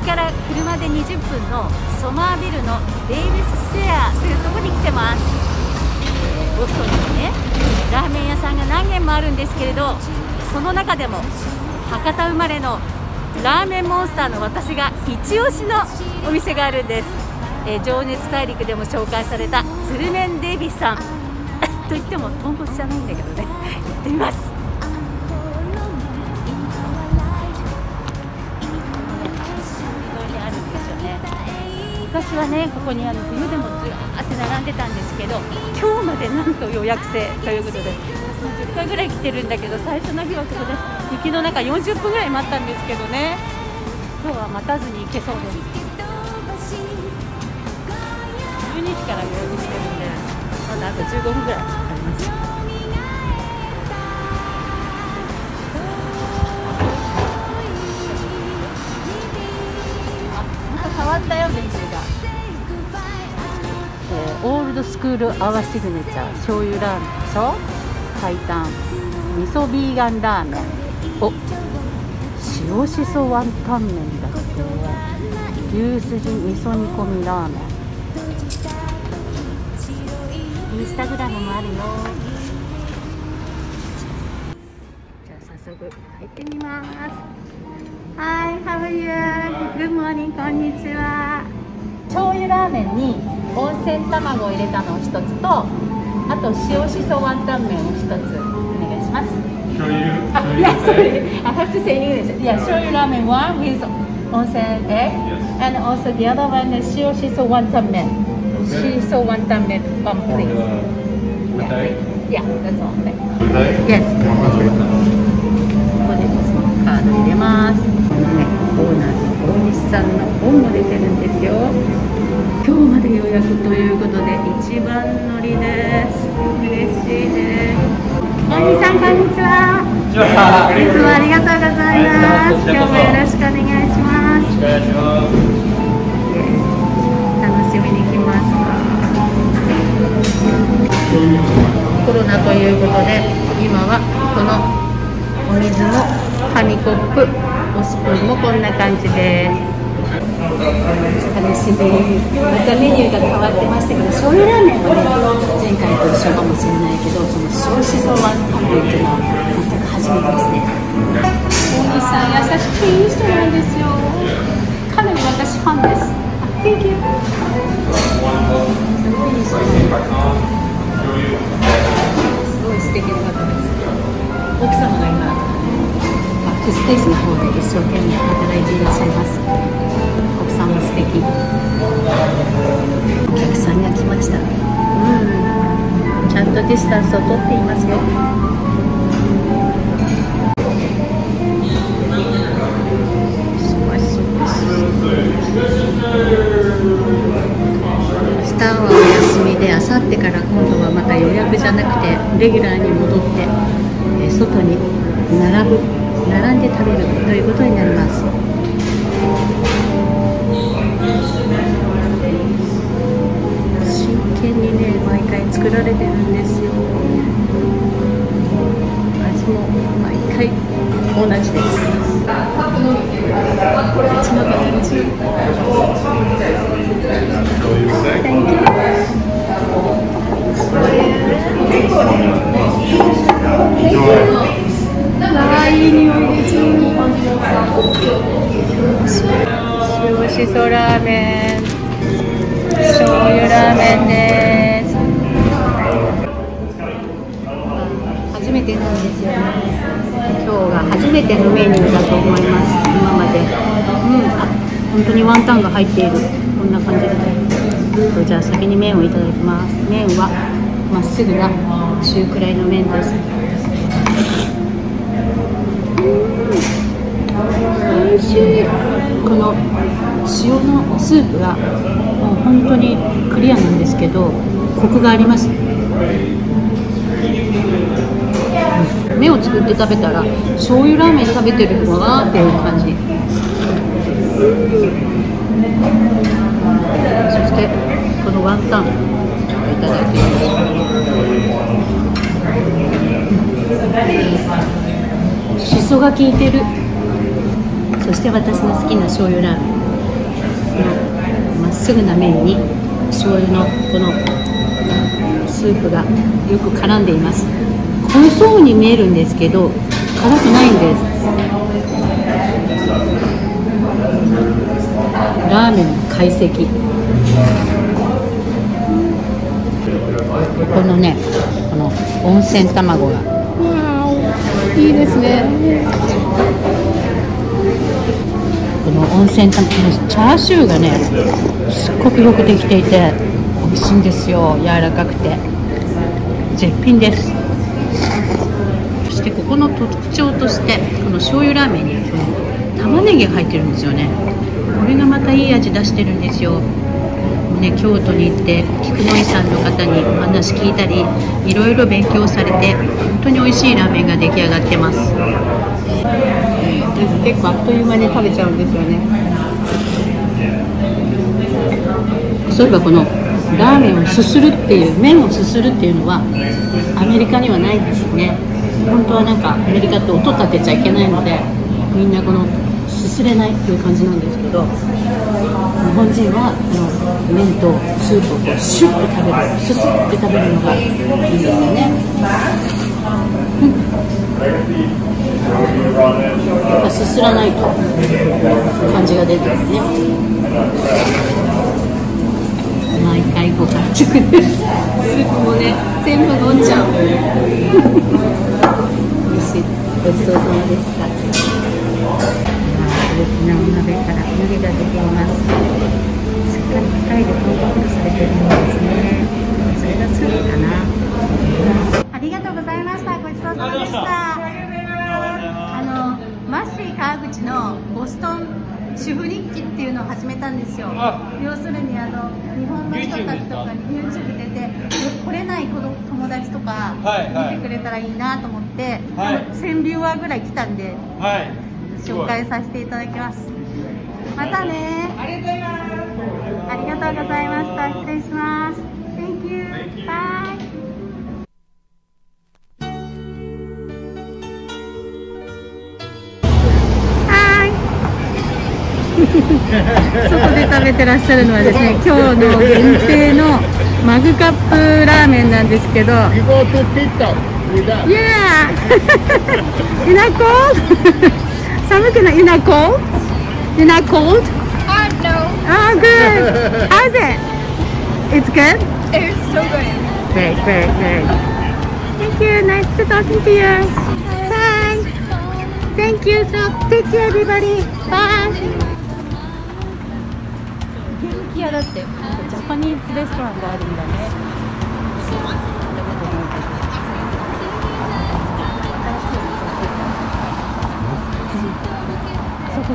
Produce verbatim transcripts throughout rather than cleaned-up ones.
家から車でにじゅっぷんのソマービルのデイビススクエアというところに来てます。ボストンにね、ラーメン屋さんが何軒もあるんですけれど、その中でも博多生まれのラーメンモンスターの私が一押しのお店があるんです。えー、情熱大陸でも紹介されたつるめんデイビスさんといっても豚骨じゃないんだけどね行ってみます。昔はね、ここにあの冬でもずらーって並んでたんですけど、今日までなんと予約制ということで、じゅっかいぐらい来てるんだけど、最初の日はここで雪の中よんじゅっぷんぐらい待ったんですけどね、今日は待たずに行けそうです。じゅうにじから予約してるんで、まだあとじゅうごふんぐらいかかります。変わったよ、練習が。オールドスクールアワシグネチャー醤油ラーメンでしょ、白湯味噌ビーガンラーメン、お塩しそワンタン麺だって、牛すじ味噌煮込みラーメン、インスタグラムもあるよ。じゃあ早速入ってみます。はい、ハブユー、グッモーニング、こんにちは。醤油ラーメンに温泉卵を入れたのを一つと、あと塩しそワンタン麺を一つお願いします。醤油。あ、いや、それ、I have to say in English. Yeah, 醤油ラーメン one with 温泉 egg, and also the other one is 塩しそワンタン麺。塩しそワンタン麺 one please. Yeah, that's all. Yes. ここでそのカード入れます。オーナーの大西さんの本も出てるんですよ。今日まで予約ということで一番乗りです。嬉しいね。大西さん、こんにちは。いつもありがとうございます。今日もよろしくお願いします。楽しみに来ました。コロナということで今はこのお水の紙コップ、おスプーンもこんな感じです。楽しみ。またメニューが変わってましたけど、醤油ラーメンはね、前回と一緒かもしれないけど、その塩しそワンタン麺っていうのは全く初めてですね。大西さん、優しくていい人なんですよ。かなり私ファンです。Thank you。すごい素敵な方です。奥様が今。ステージの方で一生懸命働いていらっしゃいます。奥さんも素敵。お客さんが来ました。うん、ちゃんとディスタンスをとっていますよ。スターはお休みで、あさってから今度はまた予約じゃなくてレギュラーに戻って、え外に並ぶ。並んで食べるということになります。真剣にね、毎回作られてるんですよ。味も毎回同じです。うちのバッグチーム。可愛い匂いですよ。塩しそラーメン、醤油ラーメンです。初めてなんですよね。今日が初めてのメニューだと思います。今まで。うん、あ、本当にワンタンが入っている。こんな感じで。じゃあ先に麺をいただきます。麺はまっすぐな中くらいの麺です。美味しい。この塩のスープがもう本当にクリアなんですけど、コクがあります。麺を作って食べたら醤油ラーメン食べてるのかなっていう感じ。そしてこのワンタンいただきます。しそが効いてる。そして私の好きな醤油ラーメン。すぐな麺に醤油のこのスープがよく絡んでいます。濃そうに見えるんですけど辛くないんです。ラーメンの懐石、ここのね、この温泉卵がいいですね。この温泉卵、チャーシューがねすっごくよくできていて美味しいんですよ。柔らかくて絶品です。そしてここの特徴として、この醤油ラーメンにこの玉ねぎが入ってるんですよね。これがまたいい味出してるんですよ。ね、京都に行って菊乃井さんの方にお話聞いたり、いろいろ勉強されて本当に美味しいラーメンが出来上がってます。結構あっという間に食べちゃうんですよね。そういえばこのラーメンをすするっていう、麺をすするっていうのはアメリカにはないんですよね。本当はなんかアメリカって音立てちゃいけないので、みんなこのすすれないっていう感じなんですけど、日本人はこの麺とスープをこうシュッと食べる、すすって食べるのがいいんですよね。やっぱすすらないと感じが出てるね。毎回ご完食です。スープもね、全部飲んじゃう。美味しい。ごちそうさまでした。大きなお鍋から湯気が出ています。しっかり機械でコンパクトされているんですね。それがスープかな。ありがとうございました。ごちそうさまでした。あのマッシー川口のボストン主婦日記っていうのを始めたんですよ。要するにあの日本の人たちとかに YouTube 出て来れない子の友達とか見てくれたらいいなと思って、はいはい、せんビューワーぐらい来たんで、はい紹介させていただきます。またね。ありがとうございました。失礼します。Thank you. Bye. Hi. 外で食べてらっしゃるのはですね、今日の限定のマグカップラーメンなんですけど。Yeah. いなこ。寒くない？ You're not cold? You're not cold? Uh, no. Oh, good. How's it? It's good? It's so good. Great, great, great. Thank you. Nice to talking to you. Bye. Thank you. So, take care, everybody. Bye. 元気屋だって、ジャパニーズレストランがあるんだね。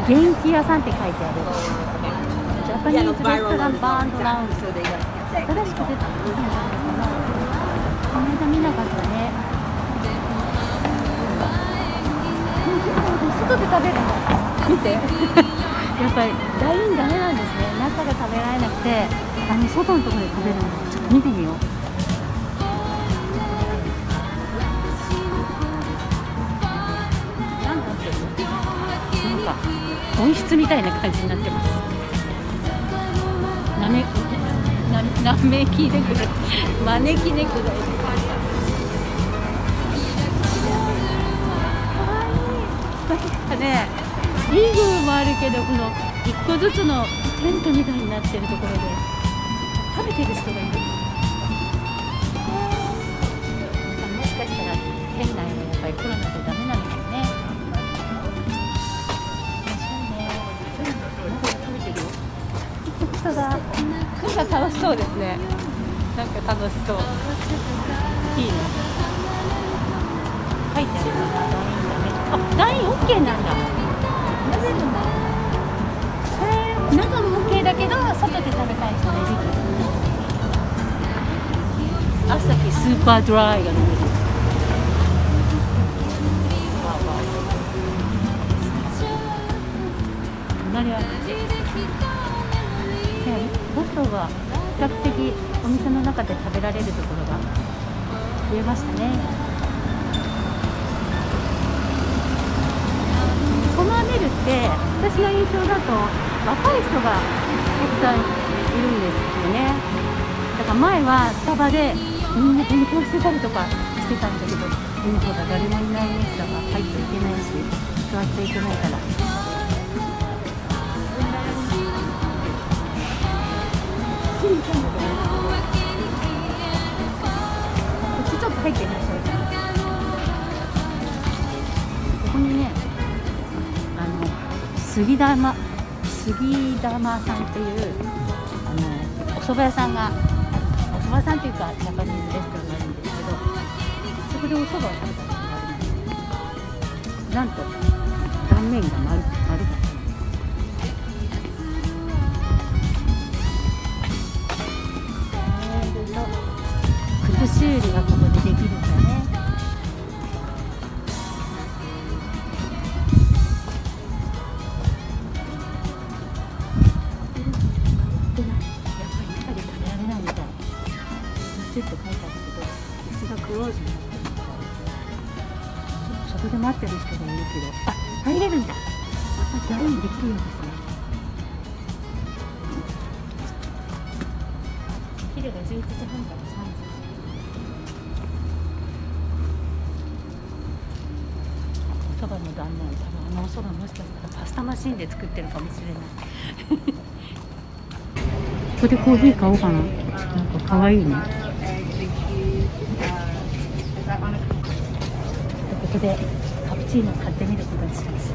元気屋さんって書いてある。ジャパニーズレストランバーンドラウンド。新しく出た。この間見なかったね。外で食べるの。見て。やっぱりダイニングダメなんですね。中が食べられなくて、あの外のところで食べるの。ちょっと見てみよう。温室みたいな感じになってます。なめ、な、なめきでくる。招きでくる。可愛い。ね、リーグもあるけど、この一個ずつのテントみたいになってるところで。食べてる人がいる。もしかしたら、店内もやっぱりコロナでダメなんですね。なんか楽しそうですね。なんか楽しそう。いいね。書いてあるのがダインだね。あ、ダインオッケーなんだ。なぜなんだ。へえ、中もオッケーだけど外で食べたい人でできる。アサヒスーパードライが飲める。隣は。ボストンは比較的お店の中で食べられるところが増えましたね。このアメルって私の印象だと若い人がたくさんいいるんですよね。だから前はスタバでみんな勉強してたりとかしてたんだけど、今ほら誰もいないね。だから入っちゃいけないし座っちゃいけないから。こっちちょっと入ってみましょう。ここにね、あの杉玉杉玉さんっていうあのお蕎麦屋さんが、お蕎麦屋さんっていうかジャパニーズレストランがあるんですけど、そこでお蕎麦を食べたことがあります。なんと断面が丸丸くて。修理がここでできるんだね。で、やっぱり中で食べられないみたい。ちょっと書いてあるけど、椅子がクローズになってるみたい。そこで待ってる人がいるけど、あ、入れるんだ。また誰にできるんですね。昼がじゅういちじはんからさんじ。そばの断面、多分あのおそばもしかしたらパスタマシンで作ってるかもしれない。ここでコーヒー買おうかな。なんか可愛いね。ここでカプチーノ買ってみることにします。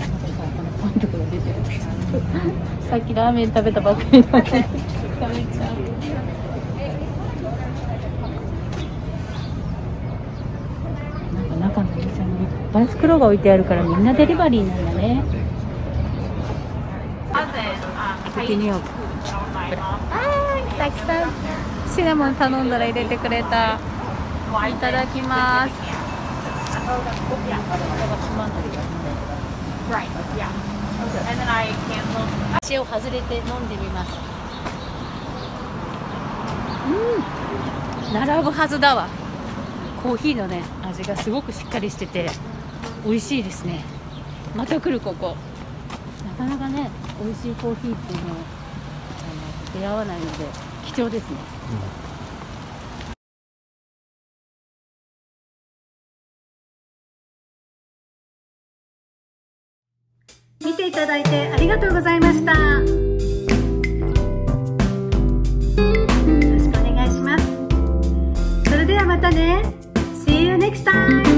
なんかこのパンとかが出てる。さっきラーメン食べたばっかりなのに食べちゃう。中のお店にバイスクローが置いてあるから、みんなデリバリーなんだね。あー、たくさんシナモン頼んだら入れてくれた。いただきます。口を外れて飲んでみます。うん、並ぶはずだわ。コーヒーのね、味がすごくしっかりしてて美味しいですね。また来る。ここなかなかね、美味しいコーヒーっていうのを出会わないので貴重ですね、うん。見ていただいてありがとうございました。またね。See you next time.